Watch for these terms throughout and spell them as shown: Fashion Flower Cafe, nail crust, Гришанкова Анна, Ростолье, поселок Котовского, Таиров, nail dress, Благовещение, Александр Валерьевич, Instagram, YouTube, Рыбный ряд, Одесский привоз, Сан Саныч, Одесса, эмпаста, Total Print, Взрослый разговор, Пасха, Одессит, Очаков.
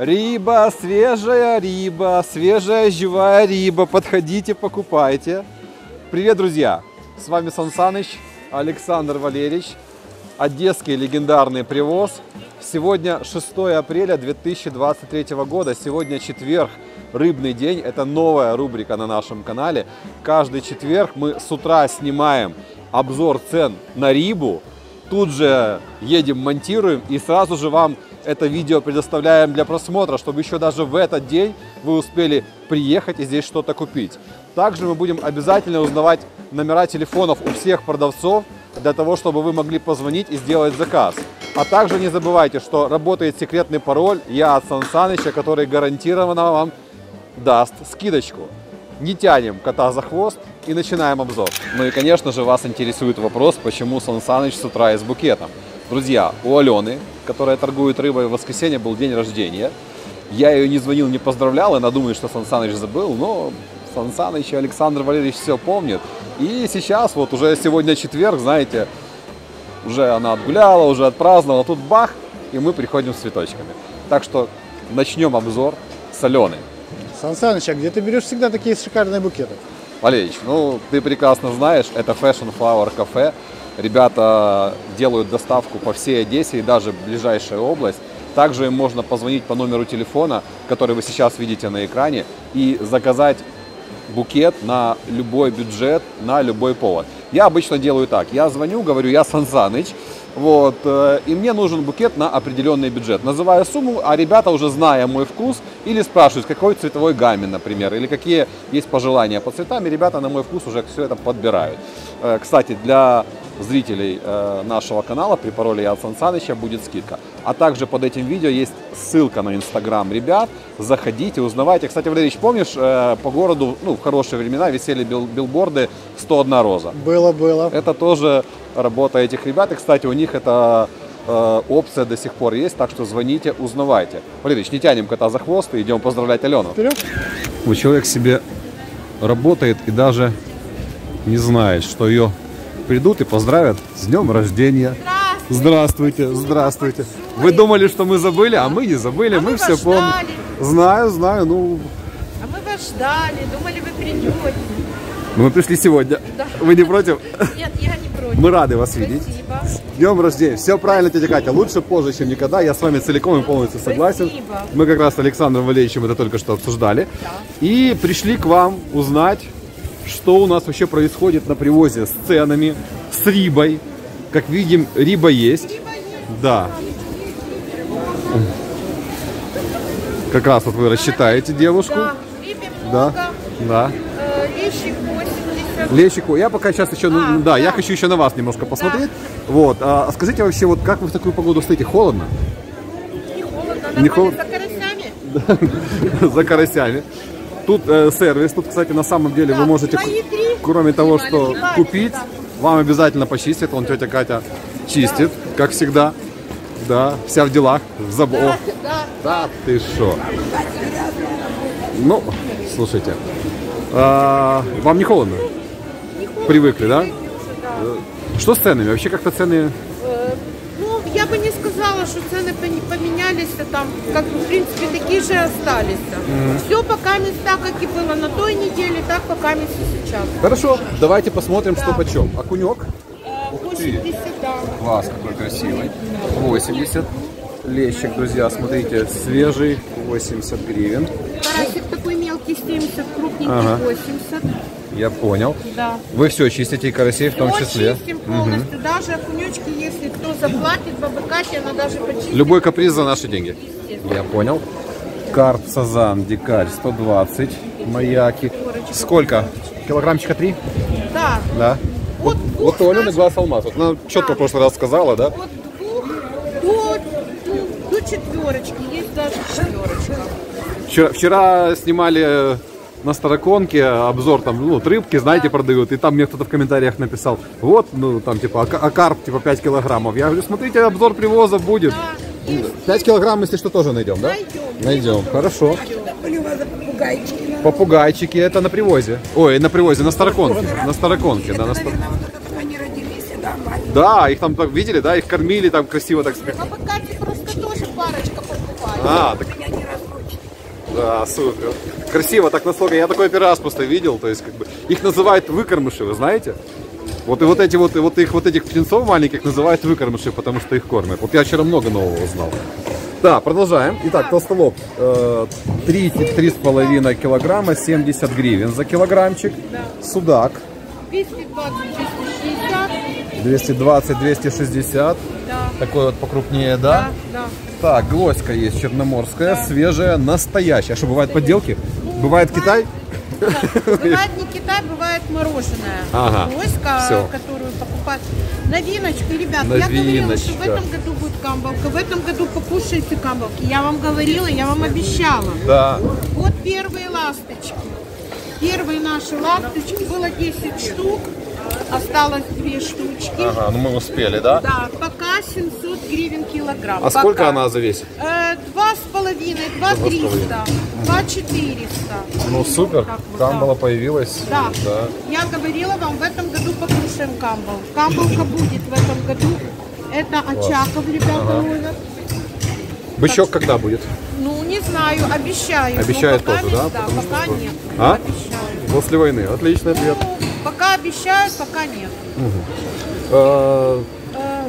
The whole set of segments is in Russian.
Риба, свежая живая риба. Подходите, покупайте. Привет, друзья! С вами Сан Саныч, Александр Валерьевич. Одесский легендарный привоз. Сегодня 6 апреля 2023 года. Сегодня четверг, рыбный день. Это новая рубрика на нашем канале. Каждый четверг мы с утра снимаем обзор цен на рибу. Тут же едем, монтируем и сразу же вам это видео предоставляем для просмотра, чтобы еще даже в этот день вы успели приехать и здесь что-то купить. Также мы будем обязательно узнавать номера телефонов у всех продавцов, для того, чтобы вы могли позвонить и сделать заказ. А также не забывайте, что работает секретный пароль «Я от Сан Саныча», который гарантированно вам даст скидочку. Не тянем кота за хвост и начинаем обзор. Ну и, конечно же, вас интересует вопрос, почему Сан Саныч с утра и с букетом. Друзья, у Алены, которая торгует рыбой, в воскресенье был день рождения. Я ее не звонил, не поздравлял, она думает, что Сан Саныч забыл, но Сан Саныч и Александр Валерьевич все помнят. И сейчас, вот уже сегодня четверг, знаете, уже она отгуляла, уже отпраздновала, тут бах, и мы приходим с цветочками. Так что начнем обзор с Алены. Сан Саныч, а где ты берешь всегда такие шикарные букеты? Валерьевич, ну ты прекрасно знаешь, это Fashion Flower Cafe. Ребята делают доставку по всей Одессе и даже ближайшая область. Также им можно позвонить по номеру телефона, который вы сейчас видите на экране, и заказать букет на любой бюджет, на любой повод. Я обычно делаю так. Я звоню, говорю, я Сан Саныч, вот, и мне нужен букет на определенный бюджет. Называю сумму, а ребята, уже зная мой вкус, или спрашивают, какой цветовой гамме, например, или какие есть пожелания по цветам, и ребята на мой вкус уже все это подбирают. Кстати, для зрителей нашего канала при пароле «Я от Сан Саныча» будет скидка. А также под этим видео есть ссылка на Instagram ребят. Заходите, узнавайте. Кстати, Валерьевич, помнишь, по городу, ну, в хорошие времена висели билборды «101 роза». Было. Это тоже работа этих ребят. И, кстати, у них эта опция до сих пор есть, так что звоните, узнавайте. Валерьевич, не тянем кота за хвост и идем поздравлять Алену. Вперед! Человек себе работает и даже не знает, что ее придут и поздравят с днем рождения. Здравствуйте, здравствуйте. Вы думали, что мы забыли, а мы не забыли, мы все помним. Знаю, ну... А мы вас ждали, думали, вы придете. Мы пришли сегодня. Да. Вы не против? Нет, я не против. Мы рады вас видеть. Спасибо. С днем рождения. Все правильно, тетя Катя, лучше позже, чем никогда. Я с вами целиком и полностью согласен. Спасибо. Мы как раз с Александром Валерьевичем это только что обсуждали. Да. И пришли к вам узнать, что у нас вообще происходит на привозе с ценами, с рибой. Как видим, риба есть. Да. Как раз вот вы рассчитаете девушку. Да, да. Лещику. Я пока сейчас еще, я хочу еще на вас немножко посмотреть. Да. Вот. А скажите вообще, вот как вы в такую погоду стоите? Холодно? Не холодно. Не холодно. За карасями. За карасями. Тут сервис, тут, кстати, на самом деле вы можете, кроме того, что купить, вам обязательно почистят. Вон тетя Катя чистит, как всегда. Да, вся в делах, в заботах. Да, ты шо? Ну, слушайте, вам не холодно? Привыкли, да? Что с ценами? Вообще как-то цены... Ну, я бы не сказала, что цены поменялись, там, как в принципе, такие же остались. Все пока места, как и было на той неделе, так пока места сейчас. Хорошо, давайте посмотрим, что почем. Окунек. 80, да. Класс, какой красивый. 80. Лещик, друзья, смотрите, свежий, 80 гривен. Карасик такой мелкий, 70, крупненький, 80. Я понял. Да. Вы все чистите, и карасей в том числе. Чистим полностью. Даже окунечки, если кто заплатит в абакате, она даже почистит. Любой каприз за наши деньги. Я понял. Карп, сазан, дикарь, 120, маяки. Сколько? Килограммчика 3? Да. Да. Вот у Алены глаз алмаз. Вот она четко в прошлый раз сказала, да? От 2 до четверочки. Есть даже четверочка. Вчера снимали... На Староконке обзор, там, ну, рыбки, знаете, продают. И там мне кто-то в комментариях написал, вот, ну, там, типа, карп, типа, 5 килограммов. Я говорю, смотрите, обзор привоза будет. 5 килограмм, если что, тоже найдем, да? Найдем, хорошо. Попугайчики, это на привозе. Ой, на привозе, на Староконке. На Староконке, да, на Староконке. Да, их там так видели, да, их кормили, там красиво так сказать. А, так... Да, супер. Красиво, так насколько. Я такой первый раз просто видел. То есть, как бы, их называют выкормыши, вы знаете? Вот и вот эти вот, этих птенцов маленьких называют выкормыши, потому что их кормят. Вот я вчера много нового узнал. Да, продолжаем. Итак, толстолоб 3,5 килограмма, 70 гривен за килограммчик. Судак 220-260. Такой вот покрупнее, да? Да, да. Так, глоська есть черноморская, да. Свежая, настоящая. А что, бывают подделки? Бывает Китай? Да. Бывает не Китай, бывает мороженое. Ага. Глоська, все, которую покупать. Новиночка, ребят, новиночка. Я говорила, что в этом году будет камбалка. В этом году покушайте камбалки. Я вам говорила, я вам обещала. Да. Вот первые ласточки. Первые наши ласточки, было 10 штук. Осталось 2 штучки. Ага, ну мы успели, да? Да, пока 700 гривен килограмм. А пока. Сколько она завесит? 2,5, 2,300, 2,400. Ну супер, вот, камбала да. Появилась. Да. Да, я говорила вам, в этом году покушаем камбал. Камбалка будет в этом году. Это Очаков, ребята, ага. Ловят. Бычок так, когда будет? Ну не знаю, обещаю. Обещают тоже, да? Да, пока что... нет. А? Обещаю. После войны, отличный ответ. Ну, пока обещают, пока нет. Угу.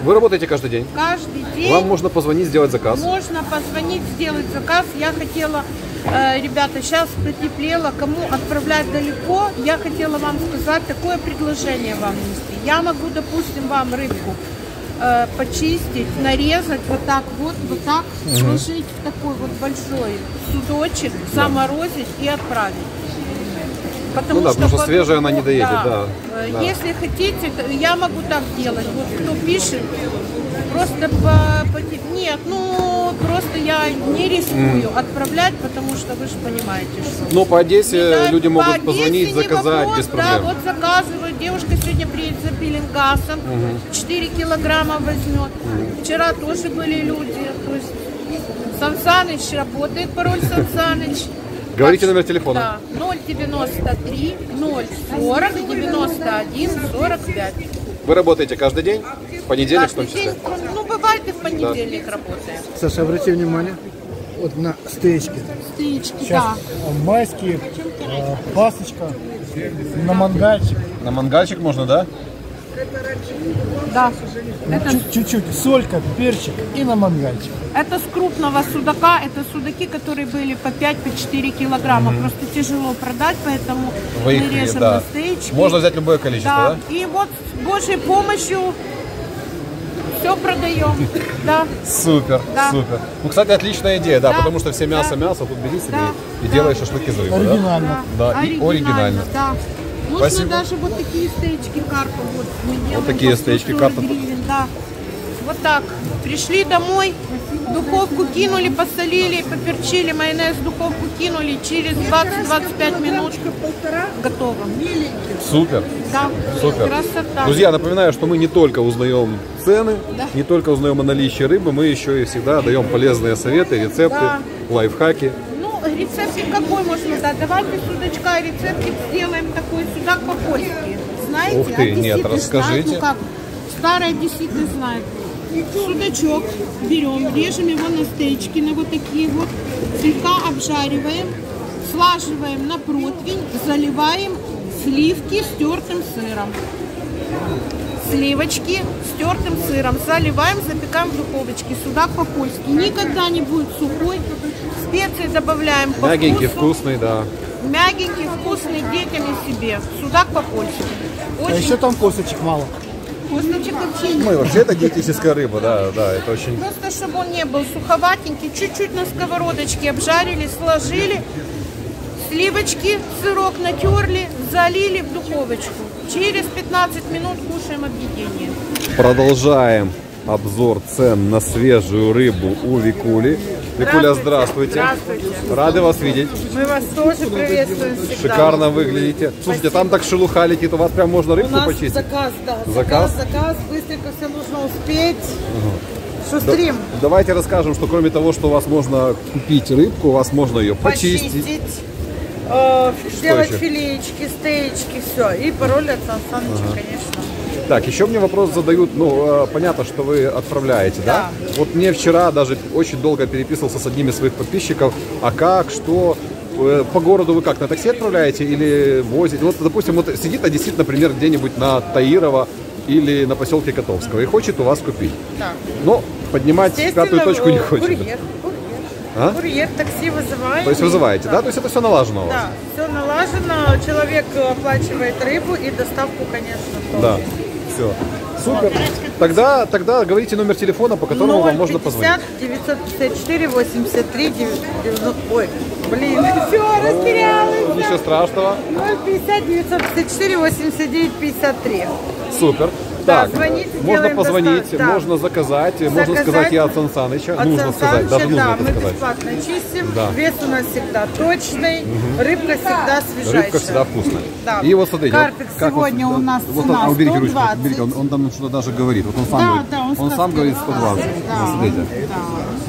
Вы работаете каждый день? Каждый день. Вам можно позвонить, сделать заказ? Можно позвонить, сделать заказ. Я хотела, ребята, сейчас потеплело, кому отправлять далеко, я хотела вам сказать, такое предложение вам нести. Я могу, допустим, вам рыбку почистить, нарезать вот так, угу. Сложить в такой вот большой судочек, да. Заморозить и отправить. Потому, ну, да, что потому что свежая она не доедет, да. Да. Если хотите, я могу так делать. Вот кто пишет, просто по... Нет, ну просто я не рискую отправлять, потому что вы же понимаете, что... Но по Одессе да, люди могут Одессе позвонить, заказать вопрос, без проблем. Да, вот заказывают. Девушка сегодня приедет за пилингасом, 4 килограмма возьмет. Вчера тоже были люди. То есть Сан Саныч работает, пароль Сан Саныч. Говорите номер телефона. Да, 093 040 91 45. Вы работаете каждый день? В понедельник каждый в том числе? День, ну, бывает и в понедельник да. Работаем. Саша, обрати внимание, вот на стейчки. Стейчки, сейчас да. Майские, пасочка, на мангальчик. На мангальчик можно, да? Да. Чуть-чуть, это... солька, перчик и на мангальчик. Это с крупного судака, это судаки, которые были по 5-4 килограмма. Просто тяжело продать, поэтому мы режем да. На стейчки. Можно взять любое количество, да? Да? И вот с Божьей помощью все продаем. Да. Супер, да. Супер. Ну, кстати, отличная идея, да, да. Потому что все мясо-мясо, да. Тут бери себе да. И да. Делай шашлыки за рыбу. Оригинально. Да, да. И оригинально. Да. Можно спасибо. Даже вот такие стейчки карпа. Вот, мы делаем вот такие стейчки карпа. Гривен, да. Вот так. Пришли домой, духовку кинули, посолили, поперчили, майонез в духовку кинули. Через 20-25 минут готово. Супер. Да. Супер. Красота. Друзья, напоминаю, что мы не только узнаем цены, да. Не только узнаем о наличии рыбы, мы еще и всегда даем полезные советы, рецепты, да. Лайфхаки. Рецептик какой можно дать? Давайте судачка рецептик сделаем такой судак по-польски. Знаете? Ух ты, одесситы нет, расскажите. Знают, ну как, старые одесситы знают. Судачок берем, режем его на стейчки, на вот такие вот. Слегка обжариваем, слаживаем на противень, заливаем сливки стертым сыром. Сливочки с тертым сыром заливаем, запекаем в духовочке. Судак по-польски. Никогда не будет сухой. Специи добавляем по мягенький, вкусу. Вкусный, да. Мягенький, вкусный детям и себе. Судак по-польски. Очень... А еще там косточек мало. Косточек вообще нет. Ну, вообще это диетическая рыба, да, да, это очень... Просто, чтобы он не был суховатенький. Чуть-чуть на сковородочке обжарили, сложили. Сливочки, сырок натерли, залили в духовочку. Через 15 минут кушаем объедение. Продолжаем обзор цен на свежую рыбу у Викули. Викуля, здравствуйте. Здравствуйте. Рады вас видеть. Мы вас тоже приветствуем всегда. Шикарно выглядите. Слушайте, спасибо. Там так шелуха летит, у вас прям можно рыбку у нас почистить. Заказ, да. Заказ, заказ. Быстренько все нужно успеть. Угу. Шустрим. Давайте расскажем, что кроме того, что у вас можно купить рыбку, у вас можно ее почистить. Сделать филеечки, стейчки, все. И пароль от Сан Саныча, конечно. Так, еще мне вопрос задают, ну, понятно, что вы отправляете, да? Да. Вот мне вчера даже очень долго переписывался с одним из своих подписчиков, а как, что, по городу вы как, на такси отправляете или возите? Вот, допустим, вот сидит одессит, например, где-нибудь на Таирова или на поселке Котовского и хочет у вас купить. Да. Но поднимать пятую точку не хочет. Курьер, такси вызываем. То есть вызываете, да? То есть это все налажено у вас? Да, все налажено. Человек оплачивает рыбу и доставку, конечно, тоже. Да, все. Супер. Тогда говорите номер телефона, по которому вам можно позвонить. 050-954-83-90... Ой, блин, все, растерялась. Ничего страшного. 050-954-89-53. Супер. Так, да, можно позвонить, можно заказать, можно сказать, я от Сан Саныча, нужно сказать, даже нужно сказать. Мы бесплатно чистим, да. Вес у нас всегда точный, рыбка всегда свежая. Рыбка всегда вкусная. Да. И вот смотрите, карпик сегодня у нас цена 120. Берите, он там что-то даже говорит, вот он сам говорит, он сам говорит 120. Смотрите.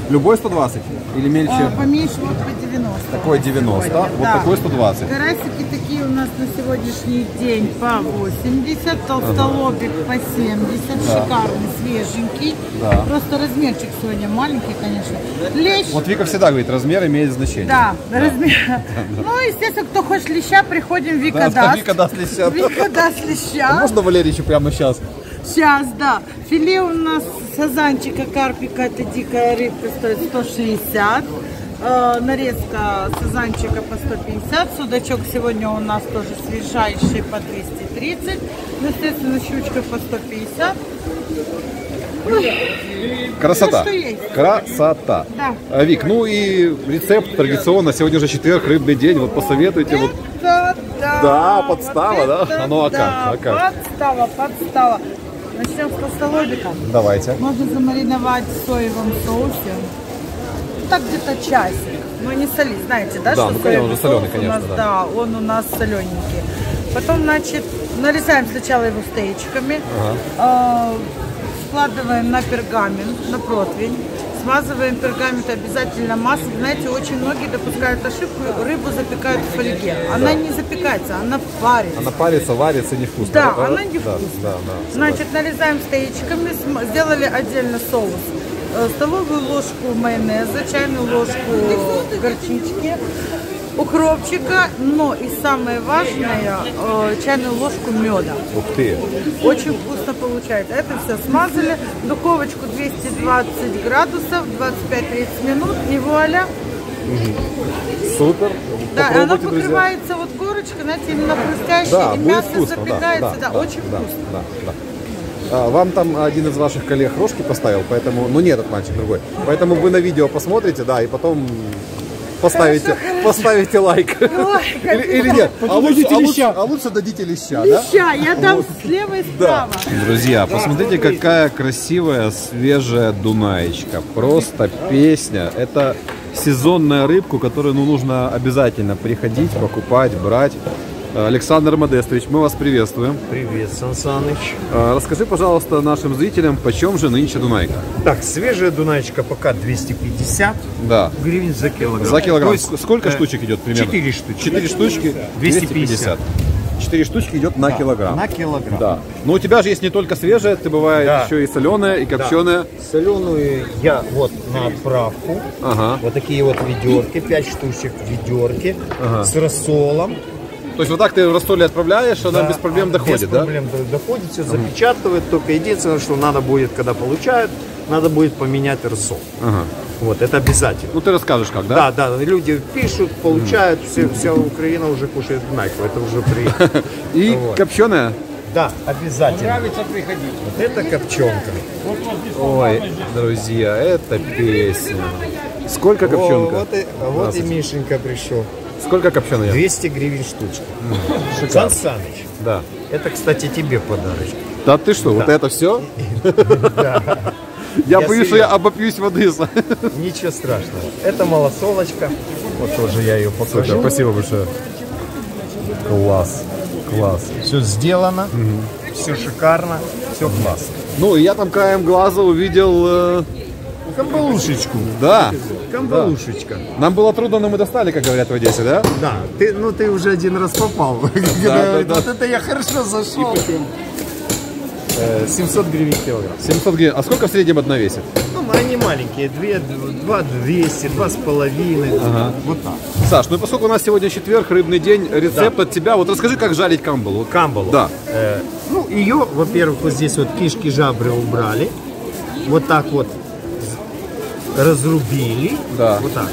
Любой 120 или мельче? Поменьше, вот по 90. Такой 90, вот такой 120. Карасики такие у нас на сегодняшний день по 80, толстолобик по 70, да. Шикарный, свеженький, да. Просто размерчик сегодня маленький, конечно. Лещ. Вот Вика всегда говорит, размер имеет значение. Да, да. Размер. Да. Ну, естественно, кто хочет леща, приходим, Вика, да, даст. Вика даст леща. Вика даст леща. А можно Валерьевичу прямо сейчас? Сейчас, да. Филе у нас сазанчика, карпика, это дикая рыбка, стоит 160. Нарезка сазанчика по 150. Судачок сегодня у нас тоже свежайший по 230. Естественно, щучка по 150. Красота. Красота. Да. Вик, ну и рецепт традиционно. Сегодня же четверг, рыбный день. Вот посоветуйте. Вот. Да, подстава, вот да? Ну а как? Подстава. Начнем с толстолобика. Давайте. Можно замариновать в соевом соусе. Так где-то часик, но не соли, знаете, да? Да, что ну, конечно, он соленый, конечно, нас, да. Да, он у нас солененький. Потом, значит, нарезаем сначала его стейчиками, складываем на пергамент, на противень, смазываем пергамент обязательно маслом. Знаете, очень многие допускают ошибку, рыбу запекают в фольге. Она не запекается, она парится. Она парится, варится, невкусно. Да, она невкусная. Да, да, да, значит, нарезаем стейчиками, сделали отдельно соус. Столовую ложку майонеза, чайную ложку горчички, укропчика, но и самое важное, чайную ложку меда. Ух ты! Очень вкусно получается. Это все смазали. Духовочку 220 градусов, 25-30 минут, и вуаля! Супер! Да, она покрывается вот горочкой, знаете, именно хрустящей, да, и мясо вкусно, запекается. Да, да, да, очень вкусно. Да, да. Вам там один из ваших коллег рожки поставил, поэтому, ну не этот мальчик, другой. Поэтому вы на видео посмотрите, да, и потом поставите лайк. Или нет, а лучше дадите леща, да? Леща, я там слева и справа. Друзья, посмотрите, какая красивая свежая дунаечка. Просто песня. Это сезонная рыбка, которую нужно обязательно приходить, покупать, брать. Александр Модестович, мы вас приветствуем. Привет, Сан Саныч. Расскажи, пожалуйста, нашим зрителям, почем же нынче дунайка? Так, свежая дунайка пока 250 гривен за килограмм. За килограмм. Есть, сколько штучек идет примерно? 4 штучки. 4 штучки 250. 4 штучки идет на килограмм. На килограмм. Да. Но у тебя же есть не только свежая, ты бывает еще и соленая, и копченая. Соленую я вот на отправку. Ага. Вот такие вот ведерки, 5 штучек ведерки с рассолом. То есть вот так ты в Ростолье отправляешь, она без проблем доходит, да? Без проблем доходит, все запечатывает, только единственное, что надо будет, когда получают, надо будет поменять рассол. Вот, это обязательно. Ну ты расскажешь как, да? Да, да, люди пишут, получают, вся Украина уже кушает дунайку, это уже приятно. И копченая? Да, обязательно. Нравится приходить. Вот это копченка. Ой, друзья, это песня. Сколько копченка? Вот и Мишенька пришел. Сколько копченая? 200 гривен штучка. Сан Саныч, да. Это, кстати, тебе подарочек. Да ты что, вот это все? Я боюсь, что я обопьюсь в Одессе. Ничего страшного. Это малосолочка. Вот тоже я ее покажу. Спасибо большое. Класс, класс. Все сделано, все шикарно, все классно. Ну, я там краем глаза увидел... Камбалушечку. Да. Камбалушечка. Нам было трудно, но мы достали, как говорят в Одессе, да? Да. Ты, ну ты уже один раз попал. Вот это я хорошо зашел. 700 гривен килограмм. 700 гривен. А сколько в среднем одна весит? Ну, они маленькие. 2 200, 2,5. Ага. Вот так. Саш, ну и поскольку у нас сегодня четверг, рыбный день, рецепт от тебя. Вот расскажи, как жарить камбалу. Камбалу? Да. Ну, ее, во-первых, вот здесь вот кишки, жабры убрали. Вот так вот разрубили. Да. Вот так.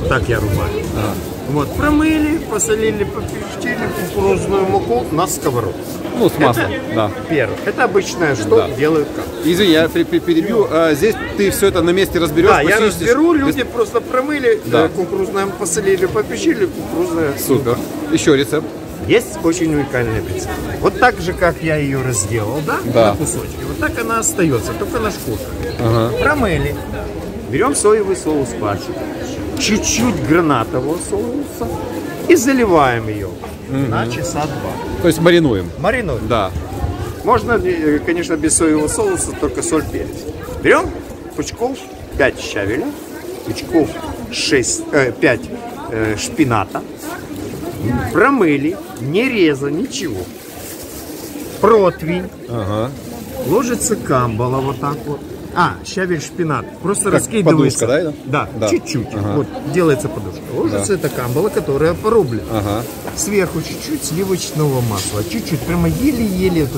Вот так я рубаю. Да. Вот, промыли, посолили, попечили кукурузную муку на сковородку. Ну, с маслом, это, да. Первое. Это обычное, что делают как. Извини, я перебью. Здесь ты все это на месте разберешь. Да, я разберу, люди просто промыли, кукурузное посолили, попечили, кукурузное. Супер. Еще рецепт. Есть очень уникальный рецепт. Вот так же, как я ее разделал, да? Да. На кусочки. Вот так она остается, только на шкурке. Ага. Промыли. Берем соевый соус пачку, чуть-чуть гранатового соуса и заливаем ее на часа 2. То есть маринуем? Маринуем. Да. Можно, конечно, без соевого соуса, только соль, перец. Берем пучков 5 щавеля, пучков 5 шпината, промыли, не реза, ничего. Противень, ложится камбала вот так вот. А, щавель, шпинат. Просто как раскидывается. Подушка, да? Чуть-чуть. Да, ага. Вот, делается подушка. Ложится эта камбала, которая порублена. Ага. Сверху чуть-чуть сливочного масла. Чуть-чуть, прямо еле-еле.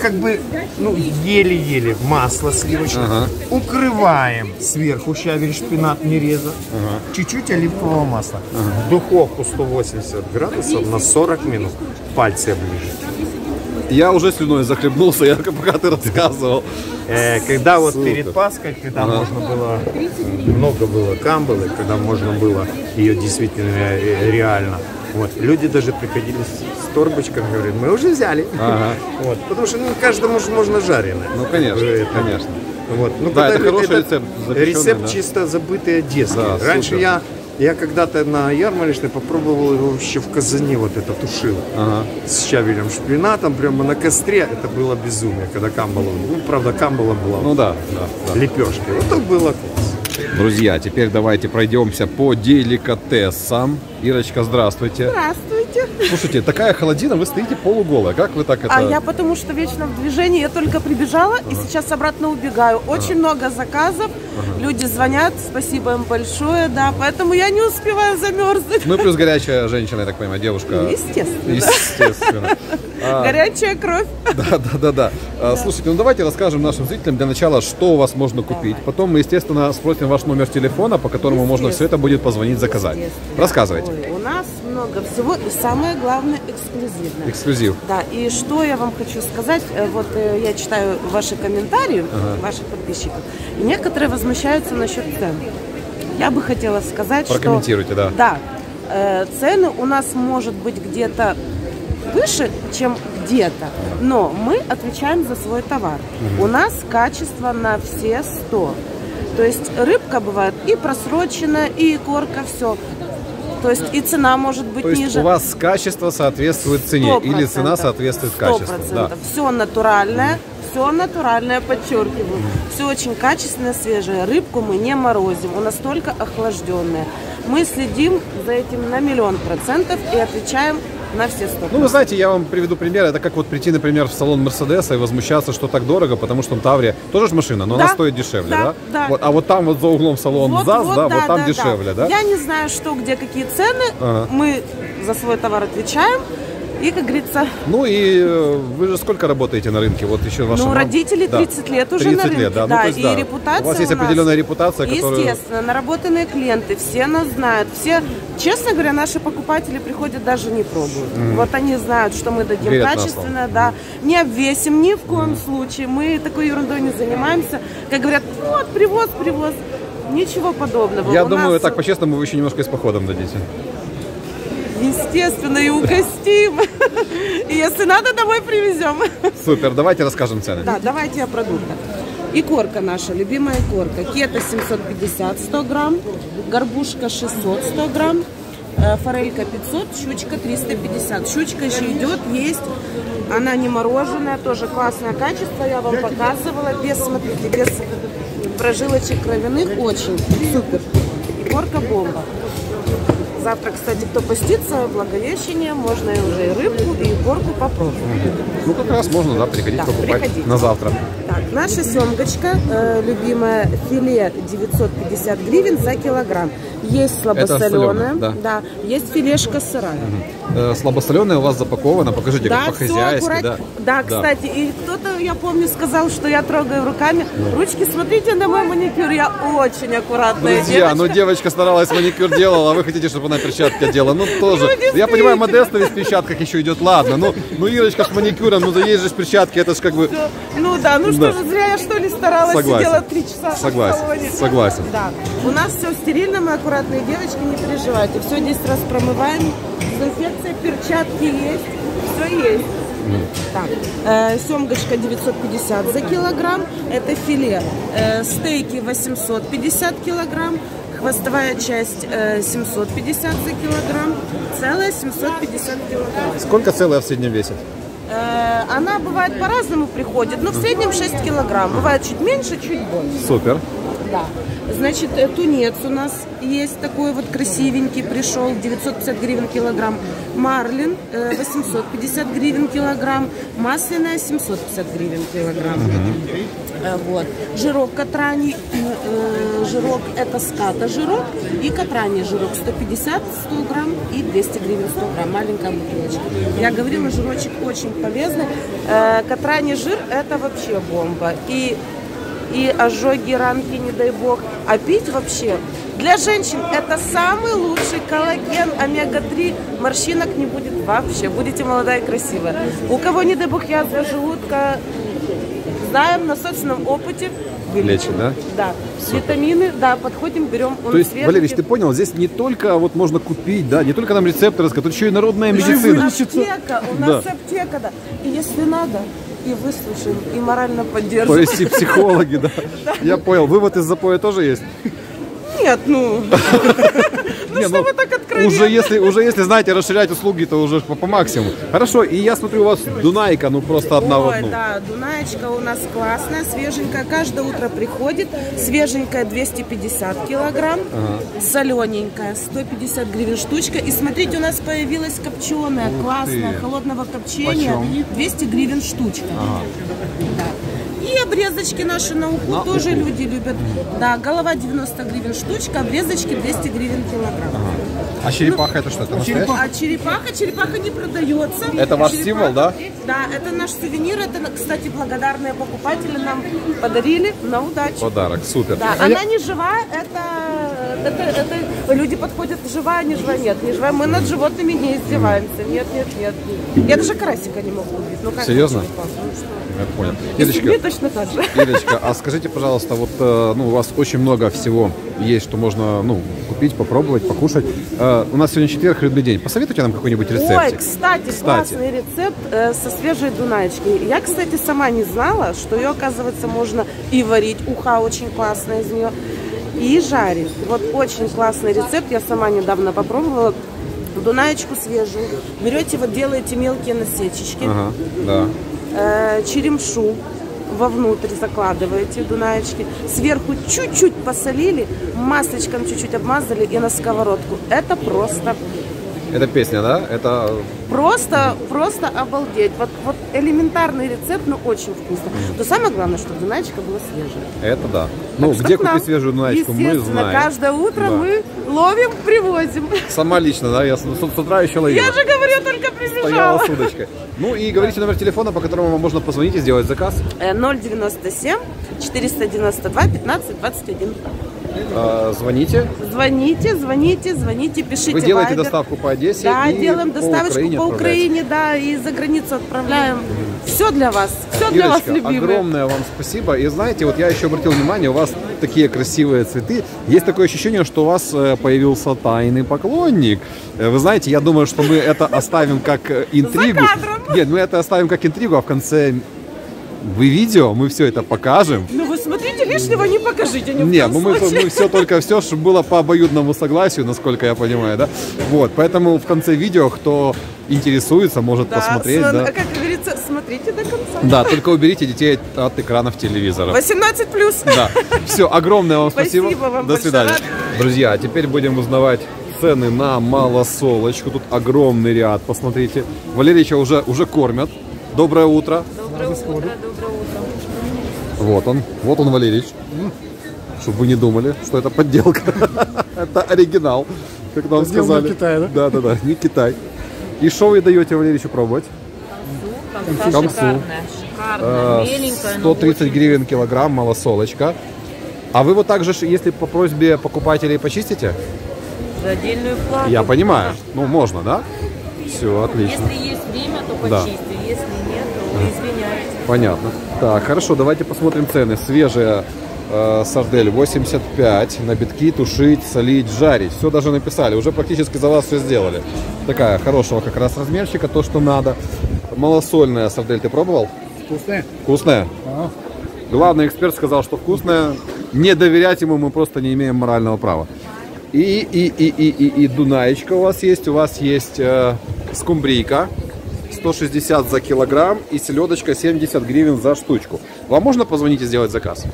Как бы, ну, еле-еле масло сливочное. Ага. Укрываем сверху щавель, шпинат, нереза. Ага. Чуть-чуть оливкового масла. Ага. Духовку 180 градусов на 40 минут. Пальцы оближите. Я уже слюной захлебнулся, я пока ты рассказывал. Когда вот перед Пасхой, когда можно было, много было камбалы, когда можно было ее действительно реально. Вот. Люди даже приходили с торбочками, говорят, мы уже взяли. Ага. Вот. Потому что ну, каждому же можно жареное. Ну, конечно, конечно. Вот. Ну, да, это хороший рецепт. Рецепт чисто забытый одесский. Да, раньше я когда-то на ярмарочной попробовал его вообще в казане, вот это тушил. Ага. С щавелем, шпинатом, прямо на костре. Это было безумие, когда камбала. Ну, правда, камбала была. Ну да. Лепешки. Вот так было класс. Друзья, теперь давайте пройдемся по деликатесам. Ирочка, здравствуйте. Здравствуйте. Слушайте, такая холодина, вы стоите полуголая. Как вы так это... А я потому что вечно в движении. Я только прибежала и сейчас обратно убегаю. Очень много заказов. Люди звонят, спасибо им большое, да, поэтому я не успеваю замерзнуть. Ну, плюс горячая женщина, я так понимаю, девушка. Естественно. Горячая кровь. Да. Слушайте, ну давайте расскажем нашим зрителям для начала, что у вас можно купить. Потом мы, естественно, спросим ваш номер телефона, по которому можно все это будет позвонить, заказать. Рассказывайте. Ой, у нас много всего и самое главное эксклюзивное. Эксклюзив. Да, и что я вам хочу сказать, вот я читаю ваши комментарии, ваших подписчиков, и некоторые возможности возмущаются насчет цен. Я бы хотела сказать, что... Прокомментируйте, да. Да. Цены у нас может быть где-то выше, чем где-то, но мы отвечаем за свой товар. У нас качество на все 100. То есть рыбка бывает и просроченная, и корка, все. То есть и цена может быть ниже. То есть у вас качество соответствует цене или цена соответствует качеству. 100%. Да. Все натуральное. Все натуральное, подчеркиваю. Все очень качественное, свежее. Рыбку мы не морозим, у нас только охлажденная. Мы следим за этим на 100% и отвечаем на все 100%. Ну, вы знаете, я вам приведу пример. Это как вот прийти, например, в салон Мерседеса и возмущаться, что так дорого, потому что там Таврия тоже машина, но она стоит дешевле, да? Вот, а вот там вот за углом салон вот там дешевле, да? Я не знаю, что где, какие цены. Ага. Мы за свой товар отвечаем. И, как говорится... Ну и вы же сколько работаете на рынке? Вот еще ваши... Ну, родители 30 лет уже 30 на рынке, лет, да. Ну, то есть, и репутация у вас есть определенная репутация, которая... Естественно, наработанные клиенты, все нас знают. Все, честно говоря, наши покупатели приходят, даже не пробуют. Вот они знают, что мы дадим качественно, да. Не обвесим ни в коем случае. Мы такой ерундой не занимаемся. Как говорят, вот, привоз. Ничего подобного. Я думаю, так, по-честному, вы еще немножко и с походом дадите. Естественно, и угостим. И если надо, домой привезем. Супер, давайте расскажем цены. Да, давайте о продуктах. Икорка наша, любимая икорка. Кета 750, 100 грамм. Горбушка 600, 100 грамм. Форелька 500, щучка 350. Щучка еще идет, есть. Она не мороженая, тоже классное качество. Я вам показывала. Без, смотрите, без прожилочек кровяных. Очень супер. Икорка бомба. Завтра, кстати, кто постится, в Благовещение можно уже и рыбку, и горку попробовать. Ну, как раз можно, да, приходить, да, покупать, приходите на завтра. Так, наша семгочка, любимая, филе 950 гривен за килограмм. Есть слабосоленая, да. Да, есть филешка сырая. Слабосоленая у вас запакована, покажите, да, как по-хозяйски. Да. Да, кстати, и кто-то, я помню, сказал, что я трогаю руками. Ручки, смотрите на мой маникюр, я очень аккуратная. Друзья, девочка. Ну девочка старалась, маникюр делала, а вы хотите, чтобы она перчатки делала. Ну тоже, я понимаю, Модеста без перчатках еще идет, ладно. Ну Ирочка с маникюром, ну да есть же перчатки, это же как бы... Ну да, ну что же, зря я что ли старалась, сидела 3 часа. Согласен, согласен. Да, у нас все стерильно, мы аккуратные девочки, не переживайте. Все 10 раз промываем, дезинфекция, перчатки есть, все есть. Так, семгочка 950 за килограмм, это филе, стейки 850 килограмм, хвостовая часть 750 за килограмм, целая 750 килограмм. Сколько целая в среднем весит? Она бывает по-разному приходит, но в среднем 6 килограмм, бывает чуть меньше, чуть больше. Супер. Да. Значит, тунец у нас есть такой вот красивенький, пришел, 950 гривен килограмм. Марлин 850 гривен килограмм. Масляная 750 гривен килограмм. Вот. Жирок катрани, жирок это ската жирок и катрани жирок 150, 100 грамм и 200 гривен 100 грамм. Маленькая бутылочка. Я говорила, жирочек очень полезный. Катрани жир это вообще бомба. И ожоги, ранки, не дай бог. А пить вообще для женщин это самый лучший коллаген, омега-3, морщинок не будет вообще, будете молодая и красивая. У кого, не дай бог, язва желудка, знаем на собственном опыте. Лечим, да? Да. Супер. Витамины, да, подходим, берем. То есть, Валерьевич, ты понял, здесь не только вот можно купить, да, не только нам рецепты рассказывают, тут еще и народная медицина. Аптека, у нас да. Аптека, да. И если надо, и выслушаем, и морально поддержим. То есть и психологи, да? Я понял. Вывод из запоя тоже есть? Нет, ну... Ну что вы так откровенно? Уже если, знаете, расширять услуги, то уже по максимуму. Хорошо, и я смотрю, у вас Дунайка, ну просто одна в одну. Да, Дунаечка у нас классная, свеженькая. Каждое утро приходит. Свеженькая 250 килограмм, солененькая 150 гривен штучка. И смотрите, у нас появилась копченая, классная, холодного копчения. 200 гривен штучка. И обрезочки наши на уху тоже люди любят. Да, голова 90 гривен штучка, обрезочки 200 гривен килограмм. А черепаха это что? Это черепаха не продается. Это ваш символ, да? Да, это наш сувенир. Это, кстати, благодарные покупатели нам подарили на удачу. Подарок, супер. Да, она не жива, это люди подходят, живая, не живая, нет, не живая. Мы над животными не издеваемся. Нет, нет, нет. Я даже карасика не могу убить. Ну, серьезно? Я понял. Ирочка, а скажите, пожалуйста, вот ну, у вас очень много всего есть, что можно ну, купить, попробовать, покушать. У нас сегодня четверг, рыбный день. Посоветуйте нам какой-нибудь рецепт. Ой, кстати, классный рецепт со свежей дунаечки. Я, кстати, сама не знала, что ее, оказывается, можно и варить. Уха очень классная из нее. И жарить. Вот очень классный рецепт. Я сама недавно попробовала. Дунаечку свежую. Берете, вот делаете мелкие насечечки. Ага, да. Черемшу вовнутрь закладываете, дунаечки, сверху чуть-чуть посолили, масличком чуть-чуть обмазали и на сковородку. Это просто... Это песня, да? Это... Просто обалдеть. Вот элементарный рецепт, но очень вкусно. Но самое главное, чтобы дунаечка была свежая. Это да. Так ну, где купить свежую дунаечку, мы знаем. Каждое утро да. Мы ловим, привозим. Сама лично, да? Я с утра еще ловила. Я же говорю, я только прибежала. Стояла с удочкой. Ну и говорите номер телефона, по которому вам можно позвонить и сделать заказ. 097-492-15-21. Звоните, пишите. Вы делаете доставку по Одессе? Да, делаем доставочку по Украине, да, и за границу отправляем. Все для вас, все для вас, любимые. Огромное вам спасибо. И знаете, вот я еще обратил внимание, у вас такие красивые цветы. Есть такое ощущение, что у вас появился тайный поклонник. Вы знаете, я думаю, что мы это оставим как интригу. Нет, мы это оставим как интригу, а в конце... Вы видео, мы все это покажем. Ну вы смотрите, лишнего не покажите. Нет, мы все только все, чтобы было по обоюдному согласию, насколько я понимаю, да? Вот, поэтому в конце видео, кто интересуется, может да, посмотреть. Да. Как говорится, смотрите до конца. Да, только уберите детей от экранов телевизора. 18+. Да, все, огромное вам спасибо. Спасибо вам. До свидания. Рад. Друзья, а теперь будем узнавать цены на малосолочку. Тут огромный ряд, посмотрите. Валерьевича уже кормят. Доброе утро. Доброе утро, доброе утро. Вот он, Валерьевич. Чтобы вы не думали, что это подделка. Это оригинал, как нам сказали. Да-да-да, не Китай. И что вы даете, Валерьевичу, пробовать? Камсу. 130 гривен килограмм, малосолочка. А вы вот так же, если по просьбе покупателей, почистите? За отдельную плату. Я понимаю. Ну, можно, да? Все, отлично. Если есть время, то почистите. Да. Если нет, то извиняйтесь. Понятно. Так, хорошо, давайте посмотрим цены. Свежая сардель 85. Набитки тушить, солить, жарить. Все даже написали. Уже практически за вас все сделали. Такая хорошего как раз размерчика, то, что надо. Малосольная сардель ты пробовал? Вкусная. Вкусная? Ага. Главный эксперт сказал, что вкусная. Не доверять ему мы просто не имеем морального права. И дунаечка у вас есть. У вас есть скумбрийка 160 за килограмм и селедочка 70 гривен за штучку. Вам можно позвонить и сделать заказ?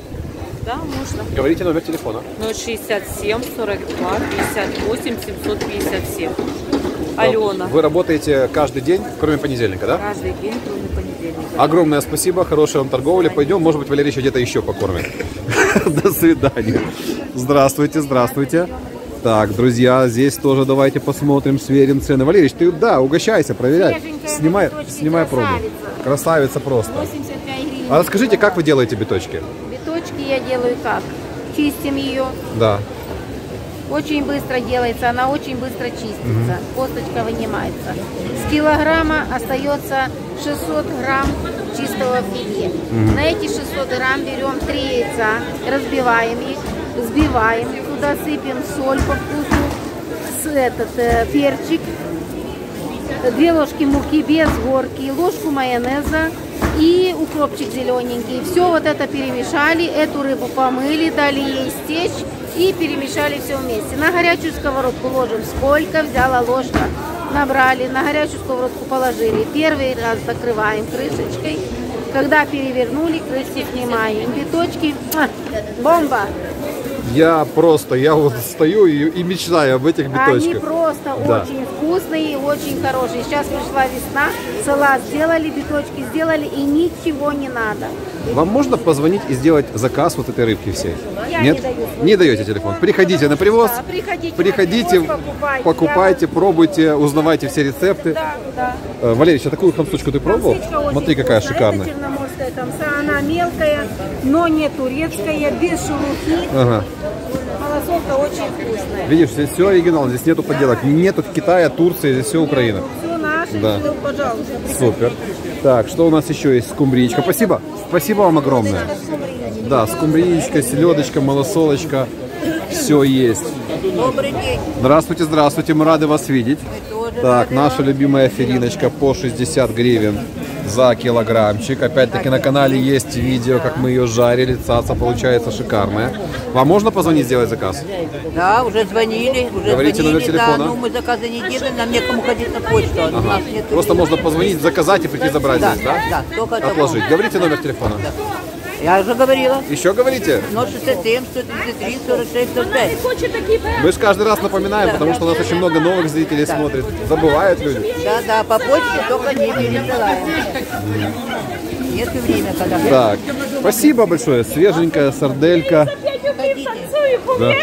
Да, можно. Говорите номер телефона. 067 42 58 757. Алена. Вы работаете каждый день, кроме понедельника, да? Каждый день, кроме понедельника. Огромное спасибо, хорошей вам торговли. Пойдем, может быть, Валерьевич где-то еще покормит. До свидания. Здравствуйте, здравствуйте. Так, друзья, здесь тоже давайте посмотрим, сверим цены. Валерьевич, ты, да, угощайся, проверяй. Снимай пробу. Красавица просто. 85 гривен. А расскажите, как вы делаете биточки? Биточки я делаю как? Чистим ее. Да. Очень быстро делается, она очень быстро чистится, косточка вынимается. С килограмма остается 600 грамм чистого филе. На эти 600 грамм берем 3 яйца, разбиваем их, взбиваем, туда сыпем соль по вкусу, перчик, 2 ложки муки без горки, ложку майонеза и укропчик зелененький. Все вот это перемешали, эту рыбу помыли, дали ей стечь. И перемешали все вместе. На горячую сковородку ложим, сколько взяла ложка. Набрали, на горячую сковородку положили. Первый раз закрываем крышечкой. Когда перевернули, крышки снимаем. Биточки. Бомба! Я просто, вот стою и мечтаю об этих биточках. Они просто очень вкусные и очень хорошие. Сейчас пришла весна, салат сделали, биточки сделали и ничего не надо. Вам можно позвонить и сделать заказ вот этой рыбки всей? Я Нет? Не даете телефон? Приходите на привоз, покупайте, пробуйте, узнавайте все рецепты. Да. Валерьевич, а такую хамсучку ты пробовал? Смотри, какая шикарная. Это черноморская хамса, она мелкая, но не турецкая, без шелухи. Ага. Малосолка очень вкусная. Видишь, здесь все оригинал, здесь нету подделок. Нету Китая, Турции, здесь все Украина. Все наше, пожалуйста. Супер. Так, что у нас еще есть? Скумбриечка. Спасибо. Спасибо вам огромное. Да, скумбриечка, селедочка, малосолочка. Все есть. Добрый день. Здравствуйте, здравствуйте. Мы рады вас видеть. Так, наша любимая филиночка по 60 гривен за килограммчик. Опять-таки на канале есть видео, как мы ее жарили. Цаца получается шикарная. Вам можно позвонить, сделать заказ? Да, уже звонили. Говорите номер телефона. Да, но мы заказы не делаем, нам некому ходить на почту. Ага. У нас нет... Просто можно позвонить, заказать и прийти забрать здесь, да? Да, отложить. Того. Говорите номер телефона. Да. Я уже говорила. Еще говорите? 067, 133, 46, 105. Мы же каждый раз напоминаем, потому что у нас очень много новых зрителей смотрит. Забывают люди. Да, по почте только не пересылаем. Нет время, когда... Так, спасибо большое. Свеженькая сарделька. Да.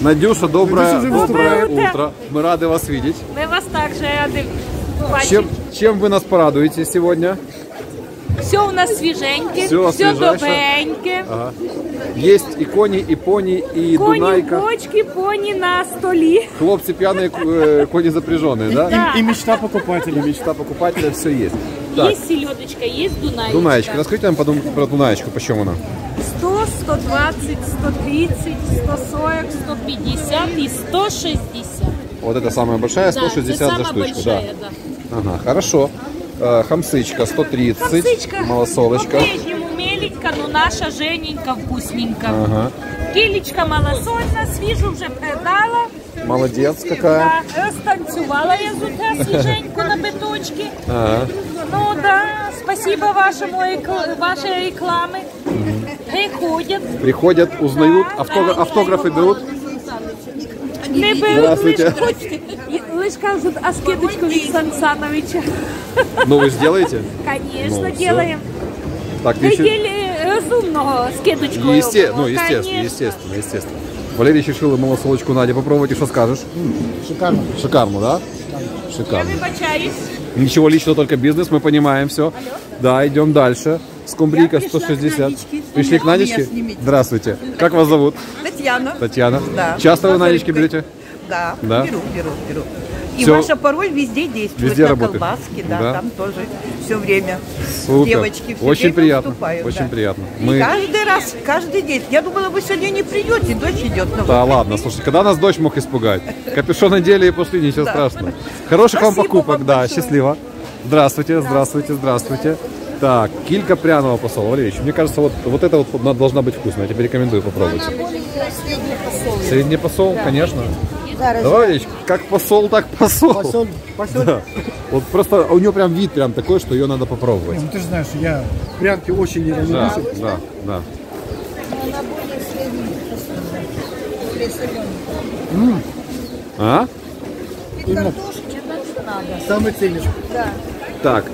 Надюша, доброе утро. Мы рады вас видеть. Мы вас также рады. Чем вы нас порадуете сегодня? Все у нас свеженькое, все добренькое. Ага. Есть и кони, и пони, и кони, дунайка. Кони в бочке, пони на столе. Хлопцы пьяные, кони запряженные, да? И мечта покупателя. Мечта покупателя, все есть. Так. Есть селедочка, есть дунаечка. Дунаечка. Расскажите нам про дунаечку, почему она? 100, 120, 130, 140, 150 и 160. Вот это самая большая, 160 за штучку. Большая, да. Ага, хорошо. Хамсычка 130, малосолочка. По-прежнему мелечка, но наша Жененька вкусненько. Ага. Килечка малосольная, свежую уже продала. Молодец какая. Да, станцевала я с утра свеженьку на биточке. Ага. Ну да, спасибо вашей рекламе. Приходят. Приходят, узнают, автографы берут. Здравствуйте. Лыж кажут аскеточку від Сан Саныча. Ну вы сделаете? Конечно, делаем. Так, ты разумного скидочку. Ну, естественно. Валерий решил малосолочку Надя попробовать, и что скажешь? Шикарно. Шикарно, да? Шикарно. Ничего личного, только бизнес, мы понимаем все. Да, идем дальше. Скумбрийка 160. Пришли к Надечке? Здравствуйте. Как вас зовут? Татьяна. Татьяна. Да. Часто вы Надечки берете? Да, да. Беру. И все. Ваша пароль везде действует, везде на работает. Колбаски, да, там тоже все время. Супер. Девочки все очень время приятно, выступают. Очень да. приятно. Мы... Каждый раз, каждый день. Я думала, вы сегодня не придете, дочь идет. На да ладно, слушайте, когда нас дочь мог испугать? Капюшон надели и пошли, ничего страшного. Хороших вам покупок, да, счастливо. Здравствуйте, здравствуйте, здравствуйте. Так, килька пряного посола, Валерьевич. Мне кажется, вот это вот должна быть вкусная, я тебе рекомендую попробовать. Средний посол, конечно. Давай, как посол, так посол. Посол. Да. Вот просто у него прям вид прям такой, что ее надо попробовать. Не, ну ты же знаешь, я прянки очень не люблю. Да, да, да. А? Самый ценный. Да. Так,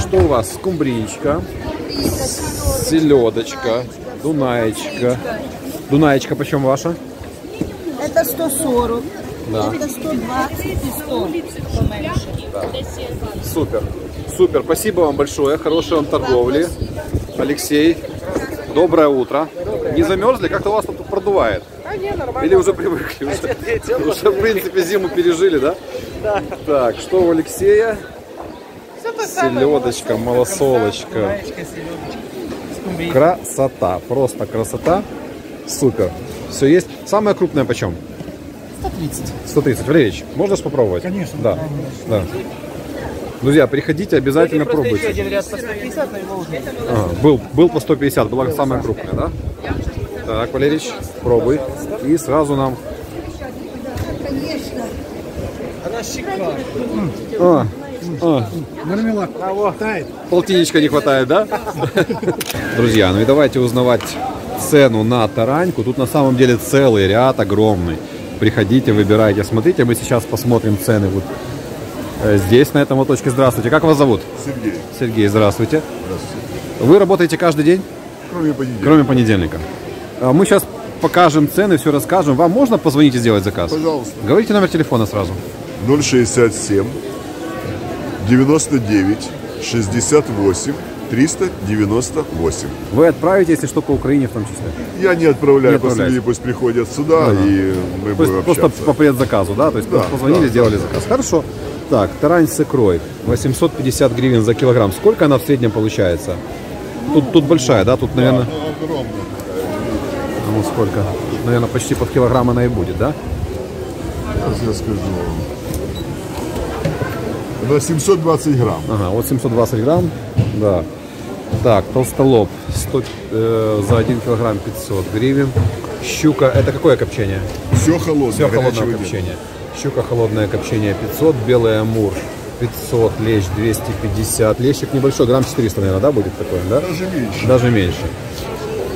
что у вас? Скумбриечка, селедочка, дунаечка. Дунаечка почем ваша? Это 140, да. Это 120 и 100 поменьше. Да. Супер, супер, спасибо вам большое, хорошей вам торговли. Алексей, доброе утро. Не замерзли? Как-то у вас тут продувает? А не, нормально. Или уже привыкли? Уже в принципе зиму пережили, да? Да. Так, что у Алексея? Селедочка, малосолочка. Красота, просто красота. Супер. Все есть. Самое крупное почем? 130. 130. Валерьевич, можно же попробовать? Конечно. Да. Да. Друзья, приходите, обязательно пробуйте. Один ряд по 150, но его уже. Был по 150, была самая крупная, да? Так, Валерьевич, пробуй. И сразу нам... Она шикарная. Мармелад тает. Полтинничка не хватает, да? Друзья, ну и давайте узнавать цену на тараньку. Тут на самом деле целый ряд огромный. Приходите, выбирайте, смотрите. Мы сейчас посмотрим цены вот здесь, на этом лоточке. Здравствуйте, как вас зовут? Сергей. Сергей, здравствуйте. Здравствуйте. Вы работаете каждый день? Кроме понедельника. Мы сейчас покажем цены, все расскажем. Вам можно позвонить и сделать заказ? Пожалуйста. Говорите номер телефона сразу. 067 99 68 398. Вы отправите, если что, по Украине в том числе? Я не отправляю, последние пусть приходят сюда, ага. И мы будем общаться. Просто по предзаказу, да? То есть да, позвонили, да, сделали заказ. Да. Хорошо. Так, тарань с икрой. 850 гривен за килограмм. Сколько она в среднем получается? Тут большая, да? Тут, наверное... Да, огромная. Ну, сколько? Тут, наверное, почти под килограмм она и будет, да? Я скажу... 720 грамм. Ага, вот 720 грамм, да. Так, толстолоб 100, за 1 килограмм 500 гривен. Щука, это какое копчение? Все холодное. Все холодное копчение. Щука холодное копчение 500, белый амур 500, лещ 250. Лещик небольшой, грамм 400, наверное, да, будет такой, да? Даже меньше. Даже меньше.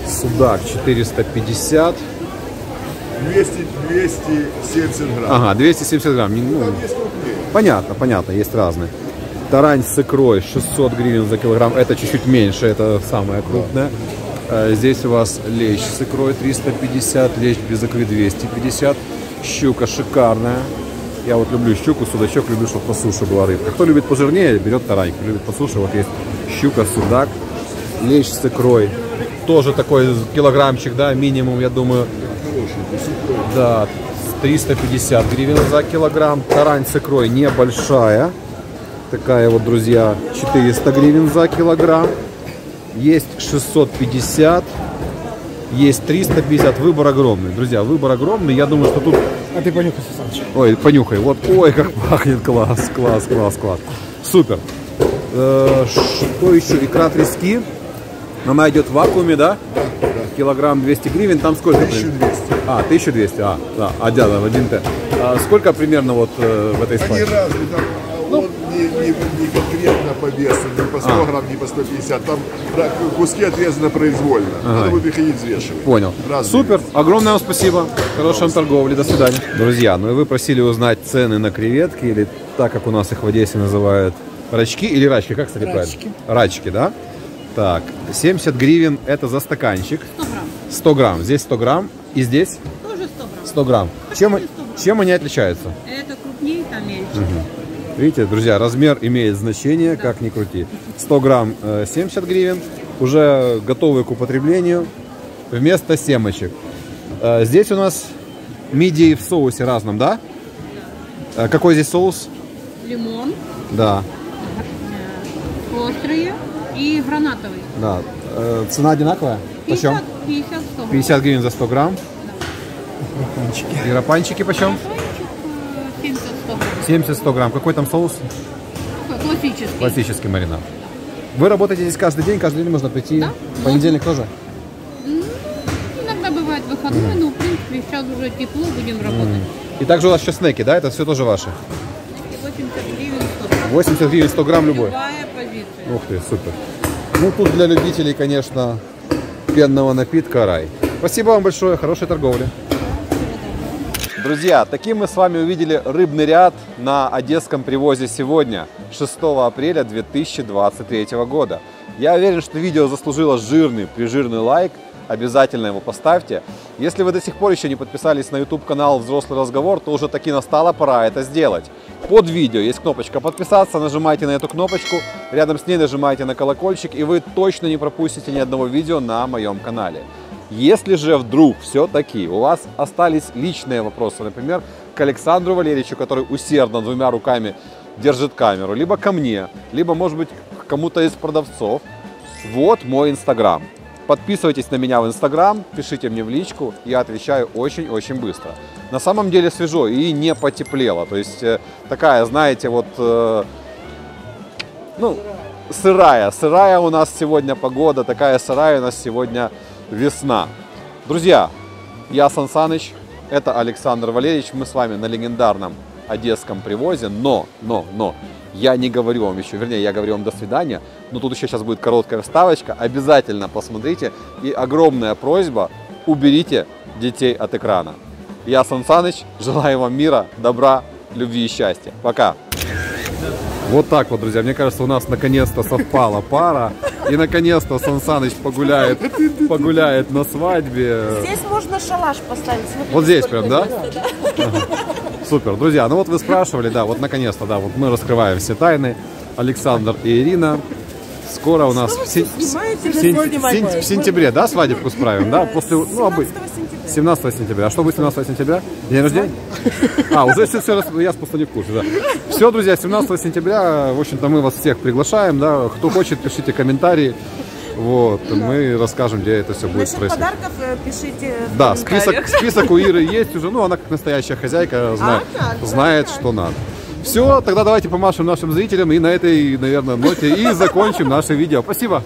Судак 450. 270 грамм. Ага, 270 грамм. Ну, понятно, понятно, есть разные. Тарань с икрой 600 гривен за килограмм. Это чуть-чуть меньше, это самое крупное. Да. Здесь у вас лещ с икрой 350, лещ без икры 250. Щука шикарная. Я вот люблю щуку, судачок, люблю, чтобы по суше была рыбка. Кто любит пожирнее, берет тарань. Кто любит по суше, вот есть щука, судак. Лещ с икрой. Тоже такой килограммчик, да, минимум, я думаю. Да, 350 гривен за килограмм. Тарань с икрой небольшая. Такая вот, друзья, 400 гривен за килограмм. Есть 650. Есть 350. Выбор огромный, друзья, выбор огромный. Я думаю, что тут... А ты понюхай, Саныч. Ой, понюхай. Вот, ой, как пахнет. Класс, класс, класс, класс. Супер. Что еще? Икра трески. Она идет в вакууме, да? Да, да. Килограмм 200 гривен. Там сколько? 1200. А, 1200, а, да, один Т. А сколько примерно вот в этой спальне? Они разные, там, ну, он не не конкретно по весу, не по 100 грамм, не по 150. Там куски отрезаны произвольно. Надо будет приходить взвешивать. Понял. Разные. Супер. Огромное вам спасибо. Хорошей торговли. До свидания. Друзья, ну и вы просили узнать цены на креветки, или так, как у нас их в Одессе называют, рачки или рачки. Как, кстати, правильно? Рачки. Рачки, да? Так, 70 гривен это за стаканчик. 100 грамм. 100 грамм. Здесь 100 грамм. И здесь? Тоже 100 грамм. 100 грамм. Чем они отличаются? Это крупнее, там меньше. Угу. Видите, друзья, размер имеет значение, да, как ни крути. 100 грамм 70 гривен, уже готовые к употреблению, вместо семечек. Здесь у нас мидии в соусе разном, да? Да. Какой здесь соус? Лимон. Да. Острые и гранатовый. Да. Цена одинаковая? 50, 50, 100 грамм. 50 гривен за 100 грамм. И рапанчики почем? 70-100 грамм. Какой там соус? Классический. Классический маринад. Вы работаете здесь каждый день можно прийти. Да? Понедельник тоже? Ну, иногда бывает выходной, но в принципе сейчас уже тепло, будем работать. И также у вас еще снеки, да? Это все тоже ваши? 80 гривен 100 грамм. 80 гривен 100 грамм любой? Любая позиция. Ух ты, супер. Ну тут для любителей, конечно, пенного напитка рай. Спасибо вам большое, хорошей торговли. Друзья, таким мы с вами увидели рыбный ряд на Одесском привозе сегодня, 6 апреля 2023 года. Я уверен, что видео заслужило жирный, прижирный лайк, обязательно его поставьте. Если вы до сих пор еще не подписались на YouTube-канал «Взрослый разговор», то уже таки настала пора это сделать. Под видео есть кнопочка «Подписаться», нажимайте на эту кнопочку, рядом с ней нажимайте на колокольчик, и вы точно не пропустите ни одного видео на моем канале. Если же вдруг все-таки у вас остались личные вопросы, например, к Александру Валерьевичу, который усердно двумя руками держит камеру, либо ко мне, либо, может быть, к кому-то из продавцов, вот мой Instagram. Подписывайтесь на меня в Instagram, пишите мне в личку, я отвечаю очень-очень быстро. На самом деле свежо и не потеплело, то есть такая, знаете, вот, ну, сырая у нас сегодня погода, такая сырая у нас сегодня весна. Друзья, я Сан Саныч, это Александр Валерьевич, мы с вами на легендарном Одесском привозе, но, я не говорю вам еще, вернее, я говорю вам до свидания, но тут еще сейчас будет короткая вставочка, обязательно посмотрите, и огромная просьба, уберите детей от экрана. Я Сан Саныч, желаю вам мира, добра, любви и счастья. Пока! Вот так вот, друзья, мне кажется, у нас наконец-то совпала пара. И наконец-то Сан Саныч погуляет на свадьбе. Здесь можно шалаш поставить. Смотри, вот здесь прям, да? Ага. Супер. Друзья, ну вот вы спрашивали, да, вот наконец-то, да, вот мы раскрываем все тайны. Александр и Ирина. Скоро у нас в сентябре, да, свадебку справим, да? После, ну, 17 сентября. А что будет 17 сентября? День рождения? А, уже все, я просто не в курсе, да. Все, друзья, 17 сентября, в общем-то, мы вас всех приглашаем, да. Кто хочет, пишите комментарии. Вот, мы расскажем, где это все будет происходить. Подарков пишите. Да, список у Иры есть уже, ну, она как настоящая хозяйка знает, что надо. Все, тогда давайте помашем нашим зрителям и на этой, наверное, ноте и закончим наше видео. Спасибо.